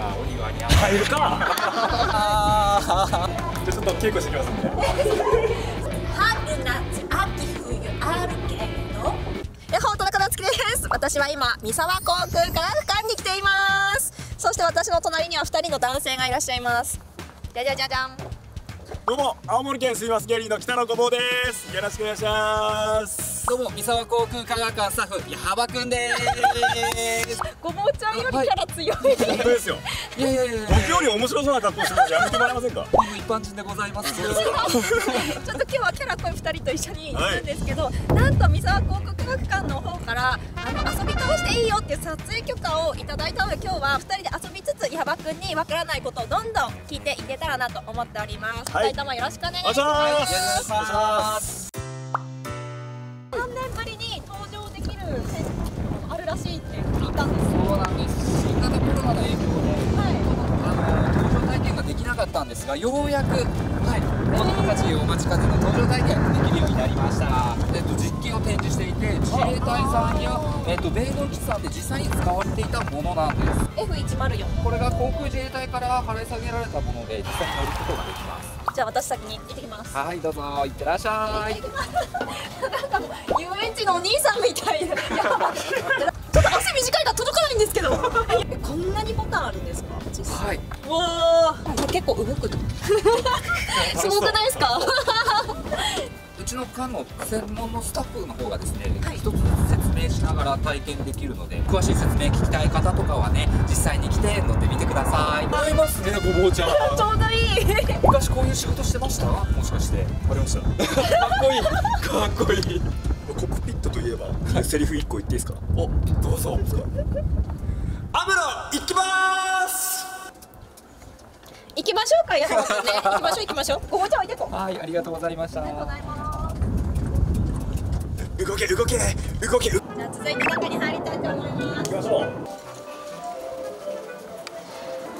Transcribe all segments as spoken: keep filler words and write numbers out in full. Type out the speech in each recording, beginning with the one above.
かお庭に入るか。じゃちょっと稽古してきますね。春夏秋冬あるけれど。え、ほう田中夏樹です。私は今三沢航空科学館に来ています。そして私の隣にはふたりの男性がいらっしゃいます。じゃじゃじゃじゃん。どうも青森県スイマスギャラリーの北野ごぼうです。よろしくお願いします。どうも三沢航空科学館スタッフ矢幅くんです。ごぼうちゃんよりキャラ強い。本当ですよ。いやいやいや。僕より面白そうな格好してるのやめてもらえませんか。一般人でございます。ちょっと今日はキャラ濃い二人と一緒にいるんですけど、なんと三沢航空科学館の方からあの遊び倒していいよっていう撮影許可をいただいたので、今日は二人で遊びつつ矢幅くんにわからないことをどんどん聞いていけたらなと思っております。二人ともよろしくお願いします。お願いします。そうなんです。新型コロナの影響で、はい、あの登場体験ができなかったんですが、ようやく、はい、子どもたちをお待ちかねの登場体験ができるようになりました。えっと実験を展示していて、自衛隊さんやえっと米軍基地さんで実際に使われていたものなんです。エフいちまるよん。これが航空自衛隊から払い下げられたもので、実際に乗ることができます。じゃあ私先に行ってきます。はい、どうぞ、行ってらっしゃい。なんか遊園地のお兄さんみたいな。ちょっと汗短いから届かないんですけど。こんなにボタンあるんですか。はい。わあ、結構動く。すごくないですか。うちの科の専門のスタッフの方がですね、はい、一つずつ説明しながら体験できるので、詳しい説明聞きたい方とかはね、実際に来て乗ってみてください。合いますね、ごぼうちゃん。ちょうどいい。昔こういう仕事してました？もしかして。ありました。かっこいい。かっこいい。コックピットといえば、はい、セリフ一個言っていいですか？お、どうぞ。アムロ、行きまーす。行きましょうか、やはりね。行きましょう、行きましょう。ごぼうちゃん、おいでこ。はい、ありがとうございました。ありがとうございます。動け、動け、動け。じゃあ、続いて中に入りたいと思います。行きましょう。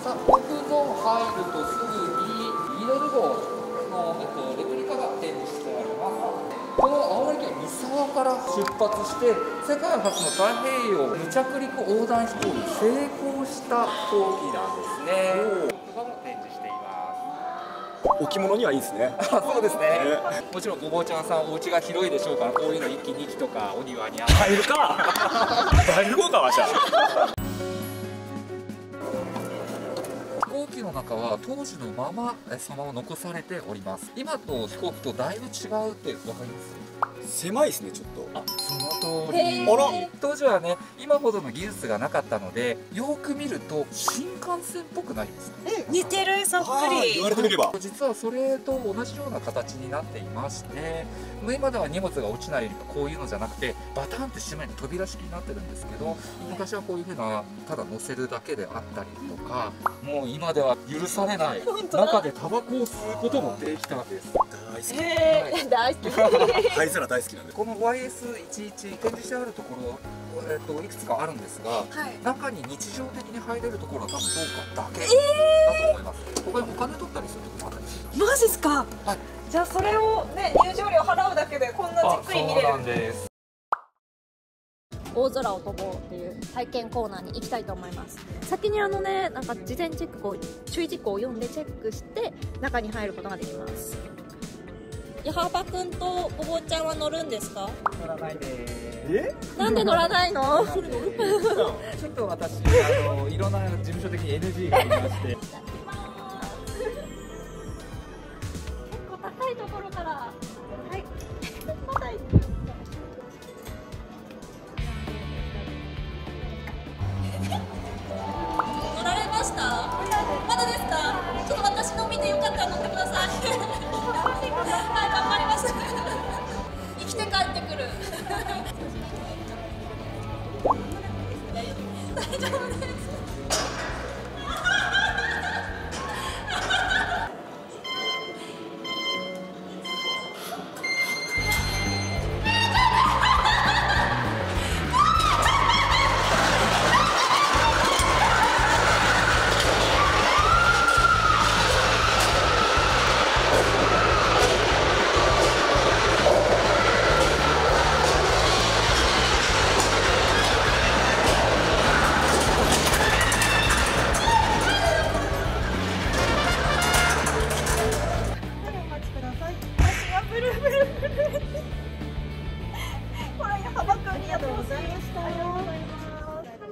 さあ、航空ゾーン入るとすぐに、リードル号の、えっと、レプリカが展示してあります。この青森県三沢から出発して世界初の太平洋無着陸横断飛行に成功した飛行機なんですね。ここも展示しています。置物にはいいですね。そうですね。もちろんごぼうちゃんさんお家が広いでしょうから、こういうの一機二機とかお庭に入るか。入るかわしゃ。飛行機の中は当時のままそのまま残されております。今と飛行機とだいぶ違うってわかります？狭いですねちょっと。あ、その通り。当時はね今ほどの技術がなかったので、よく見ると新幹線っぽくないですか？似てるそっくり。言われてみれば。実はそれと同じような形になっていまして、今では荷物が落ちないようにこういうのじゃなくてバタンって閉める扉式になってるんですけど、昔はこういうふうなただ乗せるだけであったりとか、もう今では許されない中でタバコを吸うこともできたんです。大好き、灰皿大好きなんで、この ワイエスいちいち 展示してあるところ、えっと、いくつかあるんですが、はい、中に日常的に入れるところは多分どうかだけだと思います、えー、ここにお金取ったりするとこもあったりします。マジですか、はい、じゃあそれをね入場料払うだけでこんなじっくり見れる。そうなんです。大空を飛ぼうっていう体験コーナーに行きたいと思います。先にあのねなんか事前チェックを注意事項を読んでチェックして中に入ることができます。矢幅くんとごぼうちゃんは乗るんですか？乗らないです。え？なんで乗らないの？ちょっと私あのいろんな事務所的に エヌジー がありまして結構高いところからはいまだ行くまだですか？ちょっと私の見てよかったら乗ってください。はい、頑張ります。生きて帰ってくる。大丈夫です。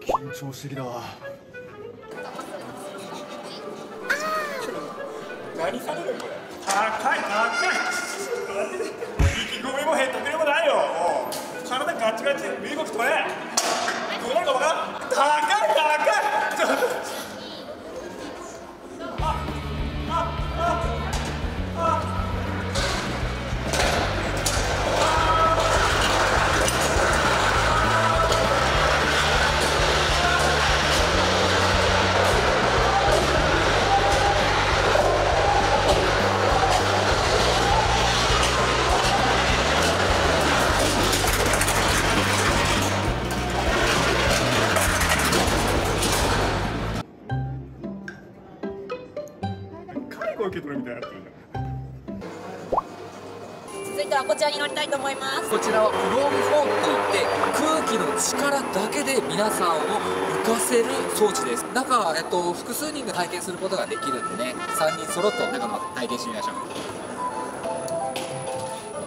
緊張してきたわ。何されるこれ。高い高い。意気込みもへったくれもないよ。体ガチガチで身動き取れ。どうなるか分からん。高い高い。続いてはこちらに乗りたいと思います。こちらはプロンフォンといって空気の力だけで皆さんを浮かせる装置です。中は、えっと、複数人で体験することができるんでね、さんにん揃って中の体験してみましょう。お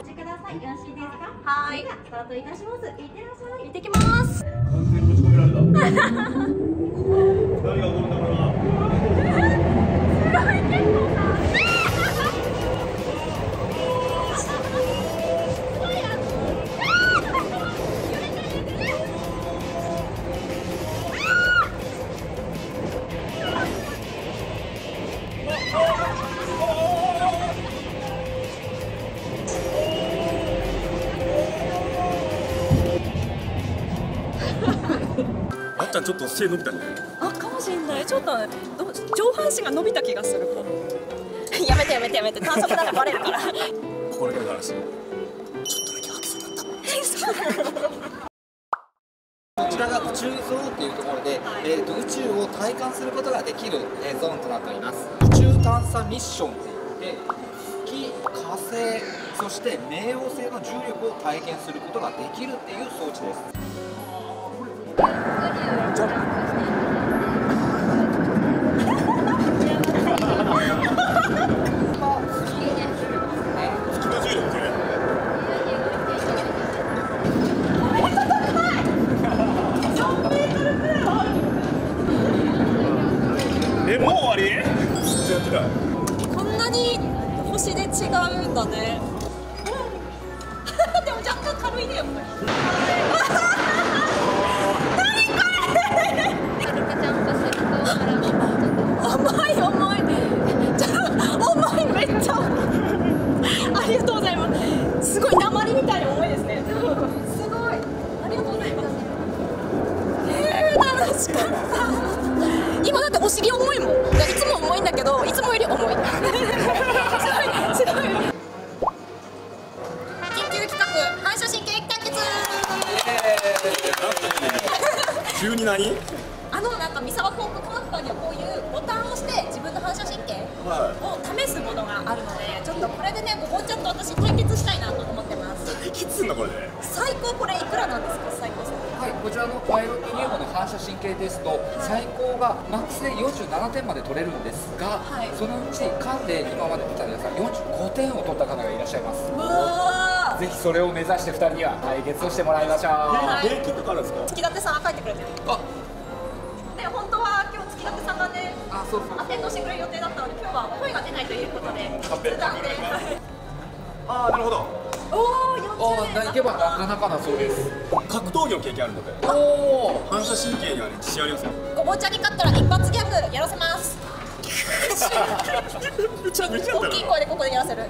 待ちください。よろしいですか？はい。ではスタートいたします。行ってらっしゃい。行ってきます。完全に持ち込められた。何が起こるんだろうな。すごい結構。あっちゃんちょっと背伸びたね。あ、かもしれない。ちょっと、ね、ど上半身が伸びた気がする。やめてやめてやめて。短足だとバレるから。心がけの話。ちょっとだけ吐きそうになった。こちらが宇宙ゾーンというところで、はい、えーと宇宙を体感することができる、えー、ゾーンとなっております。宇宙探査ミッションで月、火星、そして冥王星の重力を体験することができるっていう装置です。ジャンプ。え、もう終わり？ずっとやってた。こんなに星で違うんだね。でも若干軽いね。すごい鉛みたいな思いですね。すごい。ありがとうございます。えー、楽しかった。今だってお尻重いもん。いつも重いんだけど、いつもより重い。すごい、すごい。緊急企画、反射神経対決。急に何？あのなんか三沢航空科学館にはこういうボタンを押して自分の反射神経を試すものがあるので、ちょっとこれでね、もうちょっと私対決したいなと思ってます。いくつんだこれね。最高これいくらなんですか？最高。はい、こちらのパイロット入門の反射神経テスト、最高がマックスでよんじゅうななてんまで取れるんですが、はい、そのうち関で今まで見た皆さんよんじゅうごてんを取った方がいらっしゃいます。わー。ぜひそれを目指してふたりには対決をしてもらいましょう。はい、平均とかあるんですか？月立さんが帰ってくれてる。あ。本当は今日月立さんがね、あ、そうそう、アテンドしてくれる予定だったので、今日は声が出ないということで、普段で。ああ、なるほど。おお、よんじゅうねん。ああ、いけばなかなかなそうです。格闘技の経験あるので。おお、反射神経にはね、自信ありますよ。ごぼちゃんに勝ったら一発ギャグやらせます。ちょっと大きい声でここでやらせる。じ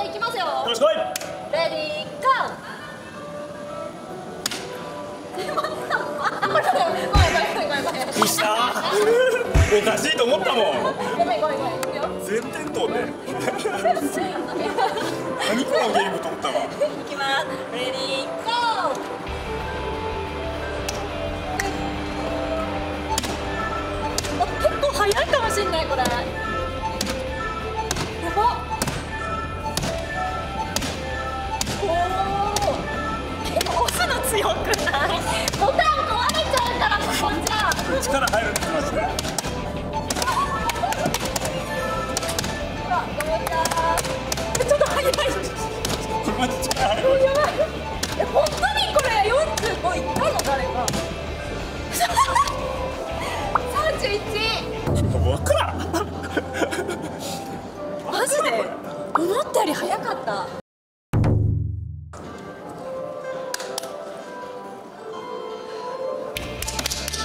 ゃあ、いきますよ。よろしく。レディーゴー。どうした？おかしいと思ったもん。全点倒ね。何このゲームと思ったわ。いきます。レディーゴー。結構早いかもしれないこれ。やば。おお。押すの強くない？ボタン壊れちゃうからこっちだ。力入るんですよ。ほら、どうだ。ちょっと速い。これマジ力入る。やばい。え、本当にこれよんじゅう。勘弁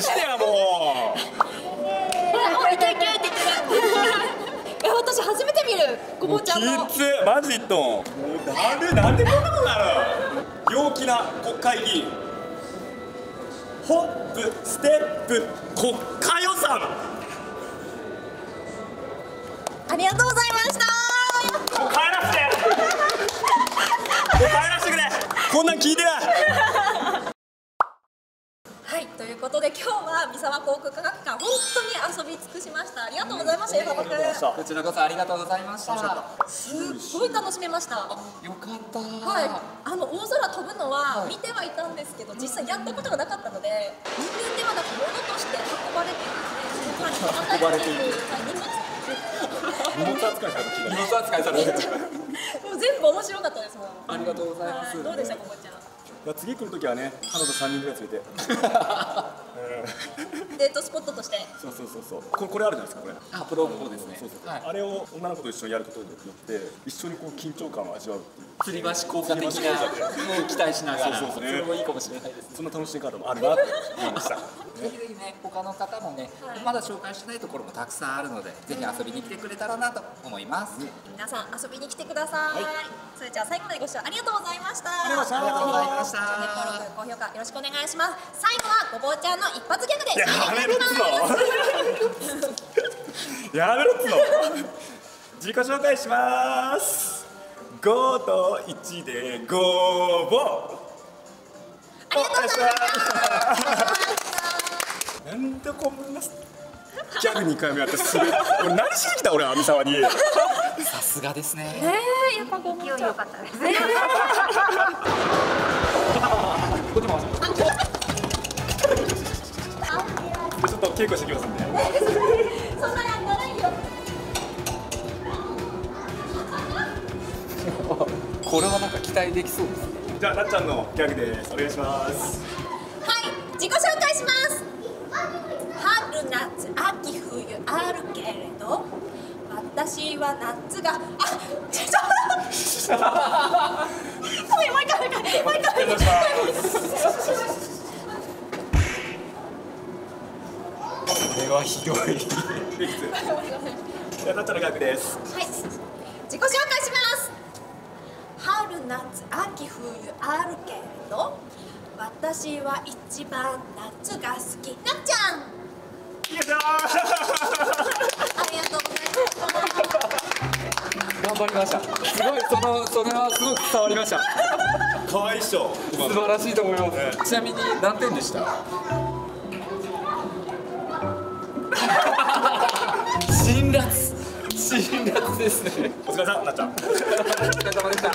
してや、もう置いていけってえ、私初めて見るごぼうちゃんのきつ、マジでいっとんあれ、なんでこんなことなの。陽気な国会議員、ホップステップ国家予算、ありがとうございました。もう帰らせてもう帰らせてくれ、こんなん聞いてないということで、今日は三沢航空科学館、本当に遊び尽くしました。ありがとうございました。こちらこそありがとうございました。すごい楽しめました。よかった。はい、あの大空飛ぶのは見てはいたんですけど、実際やったことがなかったので、人間ではなく物として運ばれているんですね。運ばれている。荷物扱いされてる。荷物扱いされてる。もう全部面白かったですもん。ありがとうございます。どうでした、こぼちゃん。次来るときはね、彼女さんにんぐらい連れてデートスポットとして、そうそうそうそう、これ、これあるじゃないですか、これアプローチですね。あれを女の子と一緒にやることによって一緒にこう緊張感を味わう、吊り橋効果的なのを期待しながら、それもいいかもしれないです。そんな楽しみ方もあるなって思いました。ぜひぜひね、他の方もね、まだ紹介してないところもたくさんあるので、ぜひ遊びに来てくれたらなと思います。皆さん遊びに来てください。それじゃあ最後までご視聴ありがとうございました。ありがとうございました。チャンネル登録、高評価よろしくお願いします。最後はごぼうちゃんの一発ギャグで締めてください。やめろっつの自己紹介します。ごといちでごぼう、ありがとうございますなんでこんなギャグにかいめやってすごい俺何しに来た、俺は三沢にさすがですね。ねえ、やっぱごぼうちゃん良かったですね。こっちもちょっと稽古してきますんで。そんなやんないよ。これはなんか期待できそうですね。じゃあなっちゃんのギャグです。お願いします。はい、自己紹介します。春夏秋冬あるけれど、私は夏が、あ、ちょっと。もう一回、もう一回、もう一回。これはひどい。やだったら額です。はい。自己紹介します。春夏秋冬あるけれど、私は一番夏が好き。なっちゃん。よいしょ。ありがとうございます。頑張りました。すごい、そのそれはすごく伝わりました。可愛いっしょ。素晴らしいと思います。ね、ちなみに何点でした？辛辣、辛辣ですね。お疲れ様、なっちゃん。お疲れ様でした。